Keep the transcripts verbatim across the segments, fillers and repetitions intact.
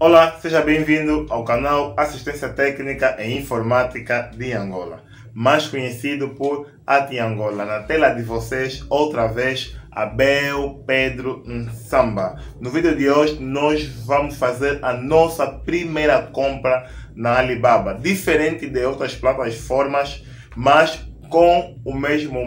Olá, seja bem-vindo ao canal Assistência Técnica em Informática de Angola, mais conhecido por Atiangola. Na tela de vocês, outra vez, Abel Pedro Nsamba. No vídeo de hoje, nós vamos fazer a nossa primeira compra na Alibaba, diferente de outras plataformas, mas com o mesmo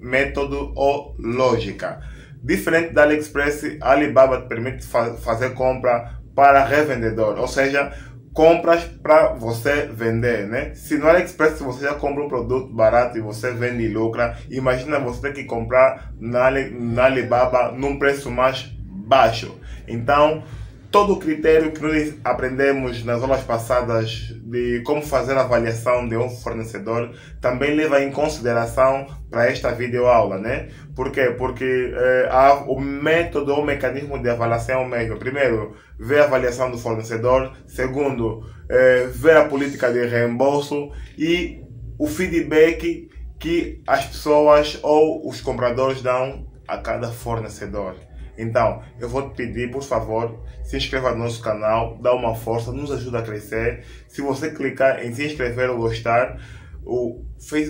método ou lógica. Diferente da AliExpress, a Alibaba te permite fa fazer compra para revendedor, ou seja, compras para você vender, né? Se no AliExpress você já compra um produto barato e você vende e lucra, imagina você ter que comprar na, Ali, na Alibaba num preço mais baixo. Então, todo o critério que nós aprendemos nas aulas passadas de como fazer a avaliação de um fornecedor também leva em consideração para esta videoaula, né? Por quê? Porque eh, há o método ou mecanismo de avaliação mesmo. Primeiro, ver a avaliação do fornecedor. Segundo, eh, ver a política de reembolso e o feedback que as pessoas ou os compradores dão a cada fornecedor. Então, eu vou te pedir, por favor, se inscreva no nosso canal, dá uma força, nos ajuda a crescer. Se você clicar em se inscrever ou gostar, o,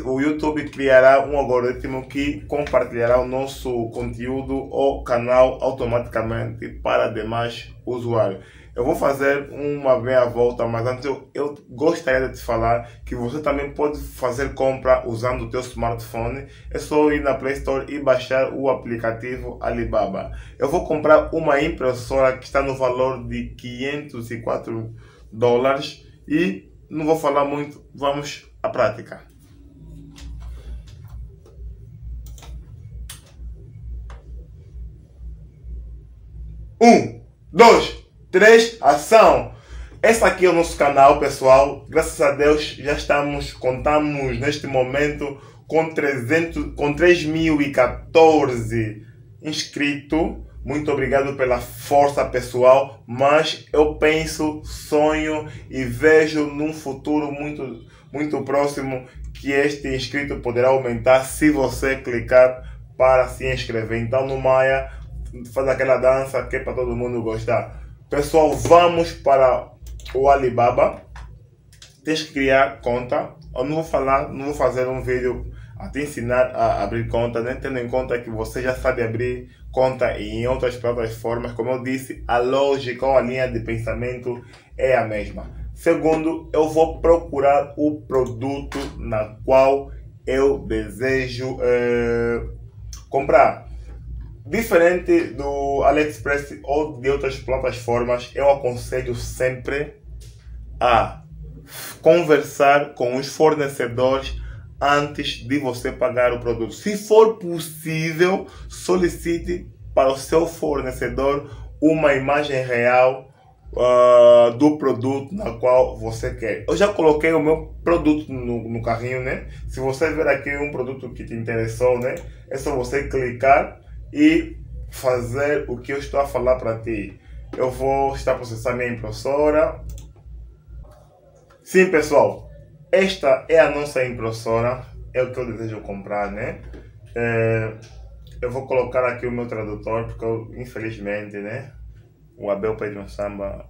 o YouTube criará um algoritmo que compartilhará o nosso conteúdo ou canal automaticamente para demais usuários. Eu vou fazer uma meia volta, mas antes eu, eu gostaria de te falar que você também pode fazer compra usando o teu smartphone. É só ir na Play Store e baixar o aplicativo Alibaba. Eu vou comprar uma impressora que está no valor de quinhentos e quatro dólares e não vou falar muito, vamos à prática. Um, dois... três, ação! Esse aqui é o nosso canal, pessoal. Graças a Deus já estamos, contamos neste momento com, trezentos, com três mil e quatorze inscritos. Muito obrigado pela força, pessoal. Mas eu penso, sonho e vejo num futuro muito, muito próximo que este inscrito poderá aumentar se você clicar para se inscrever. Então, no Maia, faz aquela dança que é para todo mundo gostar. Pessoal, vamos para o Alibaba. Tens que criar conta. Eu não vou falar, não vou fazer um vídeo a te ensinar a abrir conta, né? Tendo em conta que você já sabe abrir conta em outras plataformas. Como eu disse, a lógica ou a linha de pensamento é a mesma. Segundo, eu vou procurar o produto na qual eu desejo eh, comprar. Diferente do AliExpress ou de outras plataformas, eu aconselho sempre a conversar com os fornecedores antes de você pagar o produto. Se for possível, solicite para o seu fornecedor uma imagem real uh, do produto na qual você quer. Eu já coloquei o meu produto no, no carrinho, né? Se você ver aqui um produto que te interessou, né? É só você clicar e fazer o que eu estou a falar para ti. Eu vou estar processando minha impressora. Sim, pessoal, esta é a nossa impressora, é o que eu desejo comprar, né? É, eu vou colocar aqui o meu tradutor, porque eu, infelizmente, né, o Abel Pedro Nsamba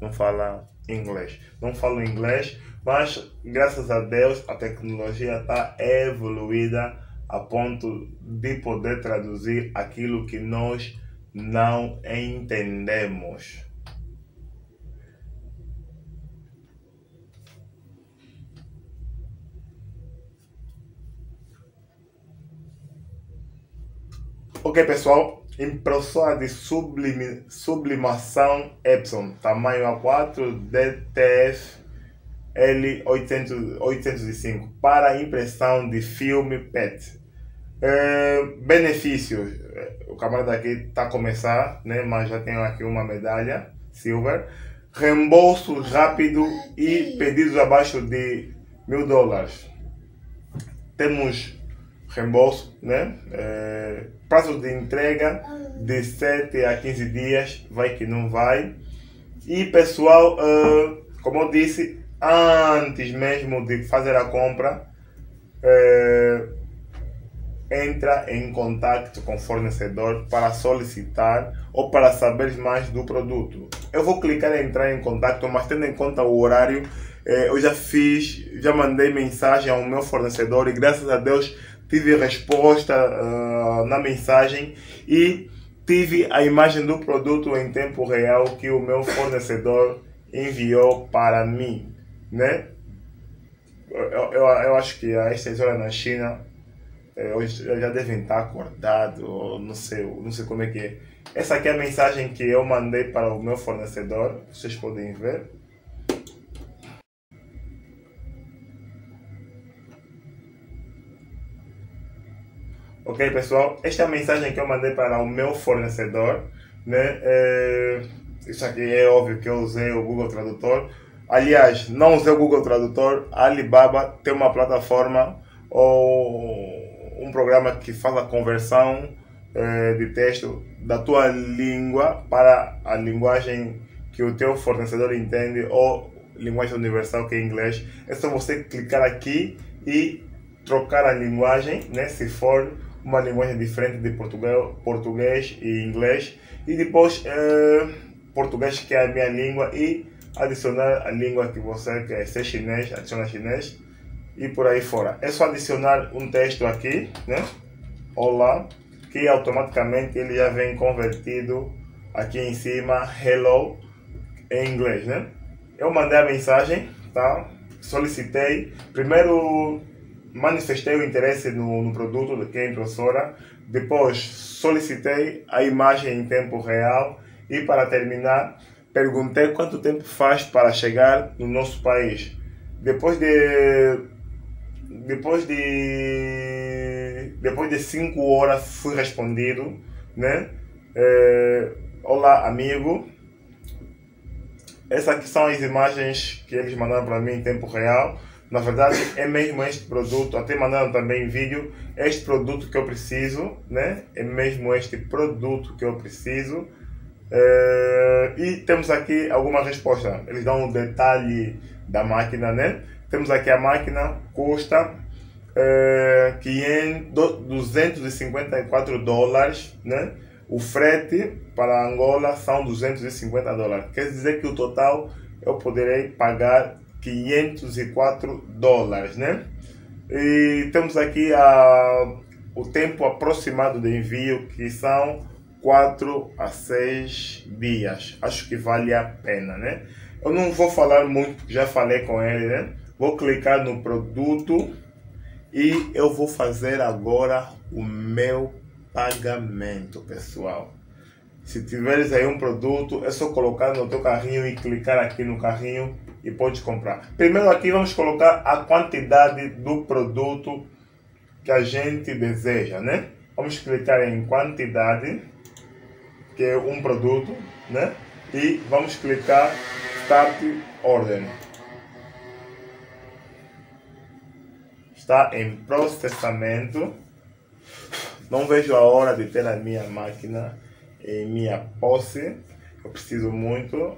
não fala inglês. Não falo inglês, mas graças a Deus a tecnologia está evoluída a ponto de poder traduzir aquilo que nós não entendemos. Ok, pessoal, impressora de sublim... sublimação Epson, tamanho A quatro, D T F L oitocentos e cinco, para impressão de filme P E T. É, benefícios, o camarada aqui está a começar, né, mas já tenho aqui uma medalha silver. Reembolso rápido e pedidos abaixo de mil dólares. Temos reembolso, né? É, prazo de entrega de sete a quinze dias, vai que não vai. E pessoal, é, como eu disse, antes mesmo de fazer a compra, é, entra em contato com o fornecedor para solicitar ou para saber mais do produto. Eu vou clicar em entrar em contato, mas tendo em conta o horário, eh, eu já fiz, já mandei mensagem ao meu fornecedor e graças a Deus tive resposta uh, na mensagem e tive a imagem do produto em tempo real que o meu fornecedor enviou para mim, né? Eu, eu, eu acho que a esta hora na China hoje já devem estar acordados, não sei, não sei como é que é. Essa aqui é a mensagem que eu mandei para o meu fornecedor, vocês podem ver. Ok, pessoal, esta é a mensagem que eu mandei para o meu fornecedor, né? É, isso aqui é óbvio que eu usei o Google Tradutor. Aliás, não usei o Google Tradutor, a Alibaba tem uma plataforma ou um programa que faz a conversão eh, de texto da tua língua para a linguagem que o teu fornecedor entende ou linguagem universal, que é inglês. É só você clicar aqui e trocar a linguagem, né, se for uma linguagem diferente de português, português e inglês, e depois eh, português, que é a minha língua, e adicionar a língua que você quer, se é chinês, adiciona chinês. E por aí fora. É só adicionar um texto aqui, né? Olá, que automaticamente ele já vem convertido aqui em cima, hello, em inglês, né? Eu mandei a mensagem, tá? Solicitei, primeiro manifestei o interesse no, no produto do que é a impressora, depois solicitei a imagem em tempo real e, para terminar, perguntei quanto tempo faz para chegar no nosso país. Depois de... Depois de depois de cinco horas fui respondido, né? É, olá, amigo. Essas aqui são as imagens que eles mandaram para mim em tempo real. Na verdade, é mesmo este produto. Até mandaram também vídeo. Este produto que eu preciso, né? É mesmo este produto que eu preciso. É, e temos aqui alguma resposta. Eles dão um detalhe da máquina, né? Temos aqui a máquina, custa eh, duzentos e cinquenta e quatro dólares, né? O frete para Angola são duzentos e cinquenta dólares. Quer dizer que o total eu poderei pagar quinhentos e quatro dólares, né? E temos aqui a, o tempo aproximado de envio, que são quatro a seis dias. Acho que vale a pena, né? Eu não vou falar muito, já falei com ele, né? Vou clicar no produto e eu vou fazer agora o meu pagamento, pessoal. Se tiveres aí um produto, é só colocar no teu carrinho e clicar aqui no carrinho e pode comprar. Primeiro aqui vamos colocar a quantidade do produto que a gente deseja, né? Vamos clicar em quantidade, que é um produto, né? E vamos clicar Start Order. Está em processamento. Não vejo a hora de ter a minha máquina em minha posse. Eu preciso muito.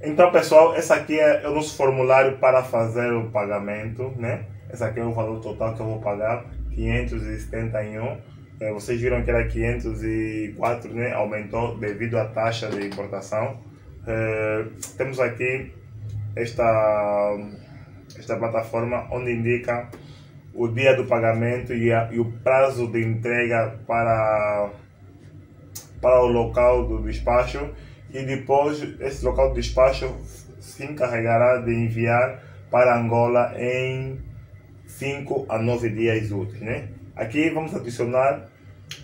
Então, pessoal, essa aqui é o nosso formulário para fazer o pagamento, né? Essa aqui é o valor total que eu vou pagar, quinhentos e setenta e um. Vocês viram que era quinhentos e quatro, né? Aumentou devido à taxa de importação. Temos aqui esta esta plataforma onde indica o dia do pagamento e, a, e o prazo de entrega para para o local do despacho, e depois esse local do despacho se encarregará de enviar para Angola em cinco a nove dias úteis, né? Aqui vamos adicionar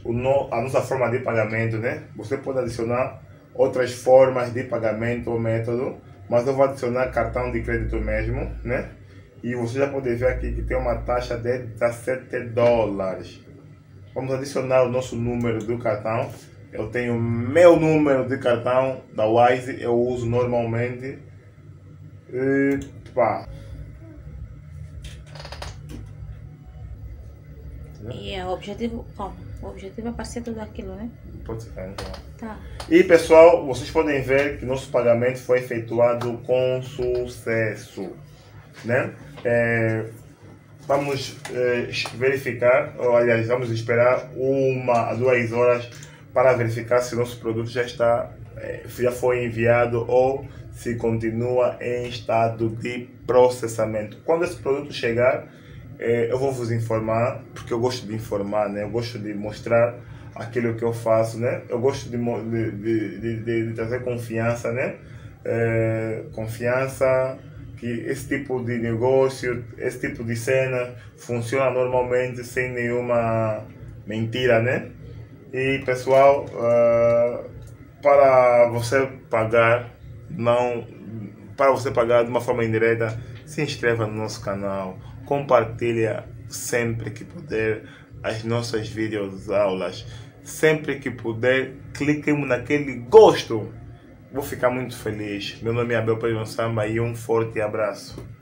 o no, a nossa forma de pagamento, né? Você pode adicionar outras formas de pagamento ou método, mas eu vou adicionar cartão de crédito mesmo, né? E você já pode ver aqui que tem uma taxa de dezessete dólares. Vamos adicionar o nosso número do cartão. Eu tenho meu número de cartão da WISE, eu uso normalmente. E pá. E é o objetivo, como? O objetivo é parecer tudo aquilo, né? Pode ficar, então. Tá. E, pessoal, vocês podem ver que nosso pagamento foi efetuado com sucesso, né? É, vamos eh, verificar, ou aliás, vamos esperar uma a duas horas para verificar se nosso produto já está, eh, já foi enviado ou se continua em estado de processamento. Quando esse produto chegar, eh, eu vou vos informar, porque eu gosto de informar, né? Eu gosto de mostrar aquilo que eu faço, né? Eu gosto de, de, de, de, de trazer confiança, né? Eh, confiança... que esse tipo de negócio, esse tipo de cena funciona normalmente sem nenhuma mentira, né? E pessoal, uh, para você pagar, não, para você pagar de uma forma indireta, se inscreva no nosso canal, compartilha sempre que puder as nossas videoaulas, sempre que puder, cliquem naquele gosto. Vou ficar muito feliz. Meu nome é Abel Pedro Nsamba e um forte abraço.